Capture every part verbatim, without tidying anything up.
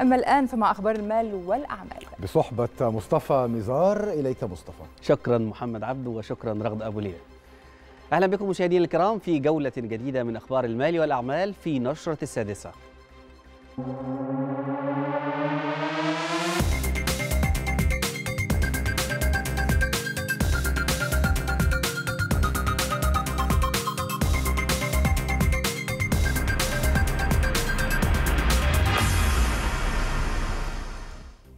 أما الآن فمع أخبار المال والأعمال بصحبة مصطفى مزار. إليك مصطفى. شكرا محمد عبد وشكرا رغد أبو ليلى. أهلا بكم مشاهدين الكرام في جولة جديدة من أخبار المال والأعمال في نشرة السادسة.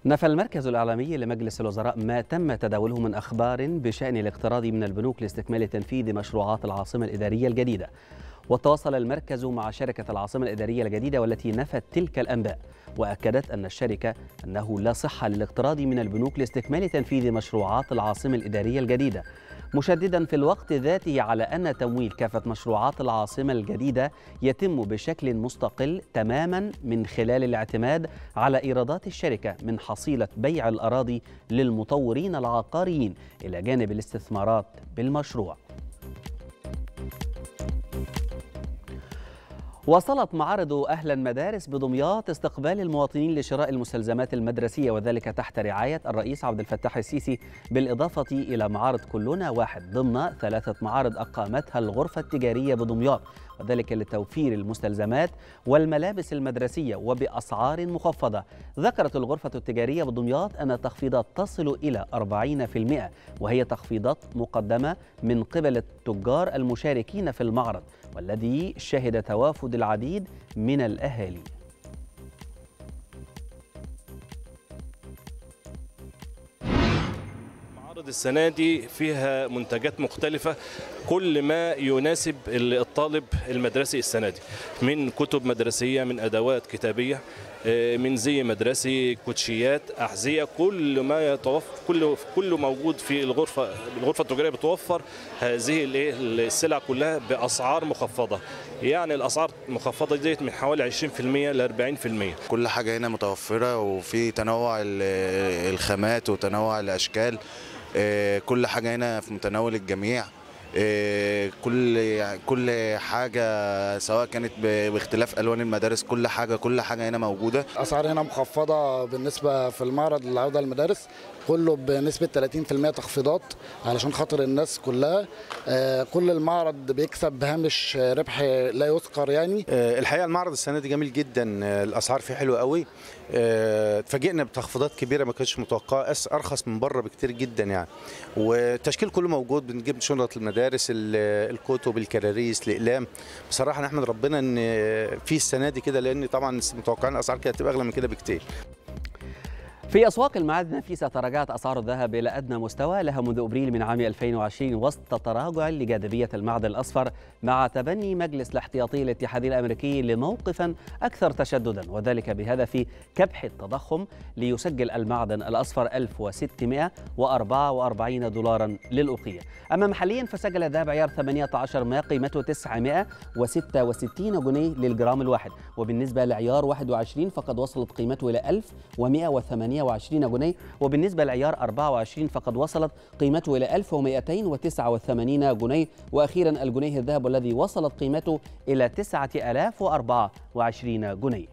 نفى المركز الإعلامي لمجلس الوزراء ما تم تداوله من أخبار بشأن الاقتراض من البنوك لاستكمال تنفيذ مشروعات العاصمة الإدارية الجديدة، وتواصل المركز مع شركة العاصمة الإدارية الجديدة والتي نفت تلك الأنباء، وأكدت أن الشركة أنه لا صحة للاقتراض من البنوك لاستكمال تنفيذ مشروعات العاصمة الإدارية الجديدة، مشددا في الوقت ذاته على أن تمويل كافة مشروعات العاصمة الجديدة يتم بشكل مستقل تماما من خلال الاعتماد على إيرادات الشركة من حصيلة بيع الأراضي للمطورين العقاريين إلى جانب الاستثمارات بالمشروع. واصلت معارض أهل المدارس بدمياط استقبال المواطنين لشراء المستلزمات المدرسية، وذلك تحت رعاية الرئيس عبد الفتاح السيسي، بالإضافة إلى معارض كلنا واحد ضمن ثلاثة معارض أقامتها الغرفة التجارية بدمياط، وذلك لتوفير المستلزمات والملابس المدرسية وبأسعار مخفضة. ذكرت الغرفة التجارية بدمياط أن التخفيضات تصل إلى أربعين بالمئة، وهي تخفيضات مقدمة من قبل التجار المشاركين في المعرض، والذي شهد توافد العديد من الأهالي. معارض السنة دي فيها منتجات مختلفة، كل ما يناسب الطالب المدرسي السنة دي، من كتب مدرسية، من أدوات كتابية، من زي مدرسي، كوتشيات، أحذية، كل ما يتوفر كله كله موجود في الغرفة. الغرفة التجارية بتوفر هذه السلع كلها بأسعار مخفضة، يعني الأسعار المخفضة ديت من حوالي عشرين بالمئة ل أربعين بالمئة. كل حاجة هنا متوفرة، وفي تنوع الخامات وتنوع الأشكال، كل حاجة هنا في متناول الجميع، كل كل حاجه سواء كانت باختلاف الوان المدارس، كل حاجه كل حاجه هنا موجوده. الاسعار هنا مخفضه بالنسبه في المعرض اللي عرضها المدارس، كله بنسبه ثلاثين بالمئة تخفيضات علشان خاطر الناس كلها. كل المعرض بيكسب هامش ربح لا يذكر. يعني الحقيقه المعرض السنه دي جميل جدا، الاسعار فيه حلوه قوي، اتفاجئنا بتخفيضات كبيره ما كانتش متوقعه، ارخص من بره بكتير جدا يعني. والتشكيل كله موجود، بنجيب شنط المدارس، الكتب، الكراريس، الاقلام. بصراحه نحمد ربنا ان في السنه دي كده، لان طبعا متوقعين الاسعار كده هتبقى اغلى من كده بكتير. في أسواق المعادن النفيسة تراجعت أسعار الذهب إلى أدنى مستوى لها منذ أبريل من عام ألفين وعشرين، وسط تراجع لجاذبية المعدن الأصفر مع تبني مجلس الاحتياطي الاتحادي الأمريكي لموقفا أكثر تشددا، وذلك بهدف كبح التضخم، ليسجل المعدن الأصفر ألف وستمئة وأربعة وأربعين دولارا للأوقية. أما محليا فسجل الذهب عيار ثمانية عشر ما قيمته تسعمئة وستة وستين جنيه للجرام الواحد، وبالنسبة لعيار واحد وعشرين فقد وصلت قيمته إلى ألف ومئة وثمانية وعشرين جنيه، وبالنسبة لعيار أربعة وعشرين فقد وصلت قيمته إلى ألف ومئتين وتسعة وثمانين جنيه، وأخيرا الجنيه الذهب الذي وصلت قيمته إلى تسعة آلاف وأربعة وعشرين جنيه.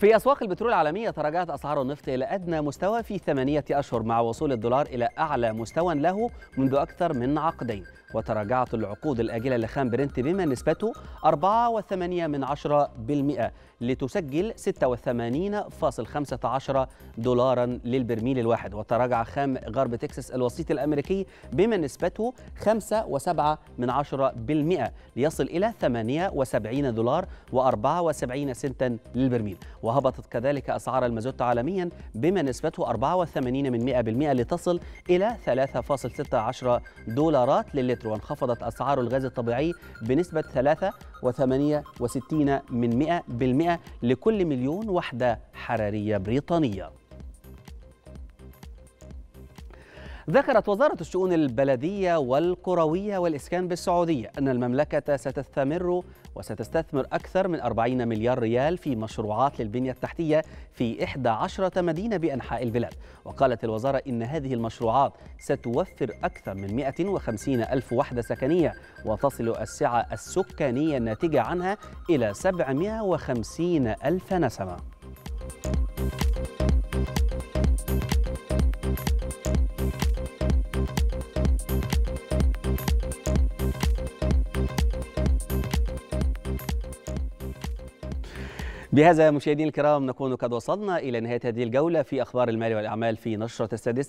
في أسواق البترول العالمية تراجعت أسعار النفط إلى أدنى مستوى في ثمانية أشهر مع وصول الدولار إلى أعلى مستوى له منذ أكثر من عقدين، وتراجعت العقود الآجلة لخام برنت بما نسبته أربعة فاصلة ثمانية بالمئة من عشرة بالمئة لتسجل ستة وثمانين فاصلة خمسة عشر دولارا للبرميل الواحد، وتراجع خام غرب تكساس الوسيط الأمريكي بما نسبته خمسة فاصلة سبعة بالمئة من عشرة بالمئة ليصل إلى ثمانية وسبعين دولار وأربعة وسبعين سنتا للبرميل، وهبطت كذلك أسعار المازوت عالميا بما نسبته أربعة وثمانين من مئة بالمئة لتصل إلى ثلاثة فاصلة ستة عشر دولارات للتر، وانخفضت أسعار الغاز الطبيعي بنسبة ثلاثة وستين وثمانية من مئة بالمئة لكل مليون وحدة حرارية بريطانية. ذكرت وزارة الشؤون البلدية والقروية والإسكان بالسعودية أن المملكة ستستمر وستستثمر أكثر من أربعين مليار ريال في مشروعات للبنية التحتية في إحدى عشرة مدينة بأنحاء البلاد. وقالت الوزارة إن هذه المشروعات ستوفر أكثر من مئة وخمسين ألف وحدة سكنية، وتصل السعة السكانية الناتجة عنها إلى سبعمئة وخمسين ألف نسمة. بهذا مشاهدينا الكرام نكون قد وصلنا إلى نهاية هذه الجولة في أخبار المال والأعمال في نشرة السادسة.